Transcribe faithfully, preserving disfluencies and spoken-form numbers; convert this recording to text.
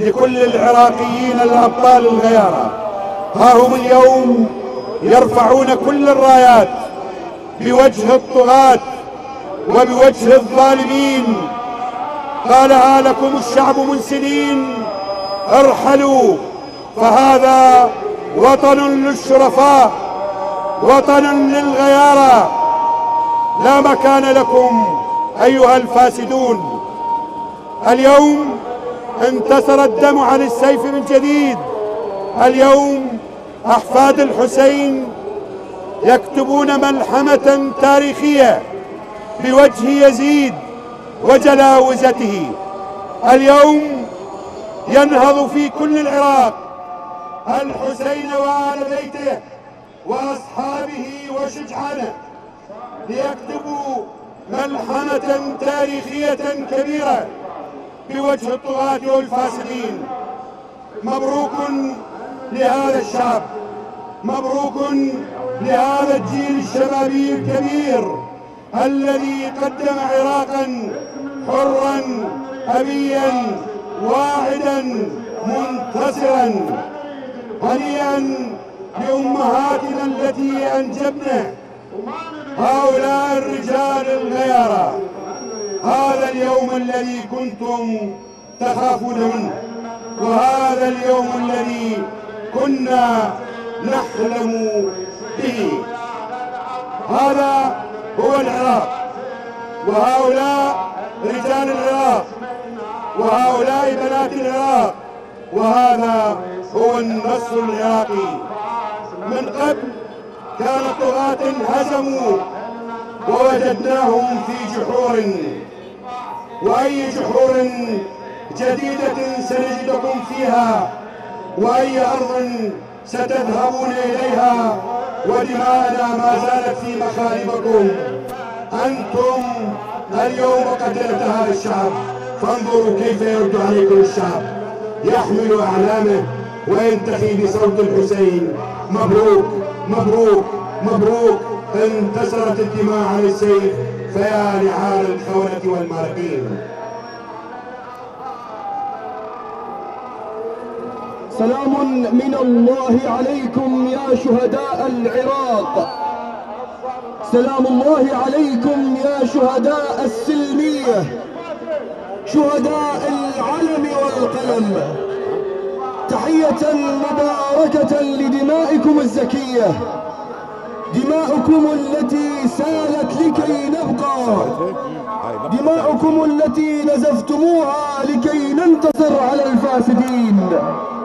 لكل العراقيين الأبطال الغيارى. ها هم اليوم يرفعون كل الرايات بوجه الطغاة وبوجه الظالمين. قالها لكم الشعب من سنين: ارحلوا، فهذا وطن للشرفاء، وطن للغيارى. لا مكان لكم أيها الفاسدون. اليوم انتصر الدم عن السيف من جديد. اليوم أحفاد الحسين يكتبون ملحمة تاريخية بوجه يزيد وجلاوزته. اليوم ينهض في كل العراق الحسين وآل بيته وأصحابه وشجعانه ليكتبوا ملحمة تاريخية كبيرة بوجه الطغاة والفاسدين. مبروك لهذا الشعب، مبروك لهذا الجيل الشبابي الكبير الذي قدم عراقا حرا أبيا واعدا منتصرا. هنيئا بأمهاتنا التي أنجبنا هؤلاء الرجال الغيارى. هذا اليوم الذي كنتم تخافون منه، وهذا اليوم الذي كنا نحلم به. هذا هو العراق، وهؤلاء رجال العراق، وهؤلاء بنات العراق، وهذا هو النصر العراقي. من قبل كان طغاة هزموا ووجدناهم في جحور، وأي جحور جديدة سنجدكم فيها، وأي أرض ستذهبون إليها، ودماءنا ما زالت في مخالبكم. أنتم اليوم قتلت هذا الشعب، فانظروا كيف يرد عليكم الشعب يحمل أعلامه وينتهي بصوت الحسين. مبروك مبروك مبروك، انتصرت الدماء عن السيف، فيا نعال الخونة والمارقين. سلام من الله عليكم يا شهداء العراق، سلام الله عليكم يا شهداء السلمية، شهداء العلم والقلم. تحية مباركة لدمائكم الزكية، دماؤكم التي سالت لكي نبقى، دماؤكم التي نزفتموها لكي ننتصر على الفاسدين.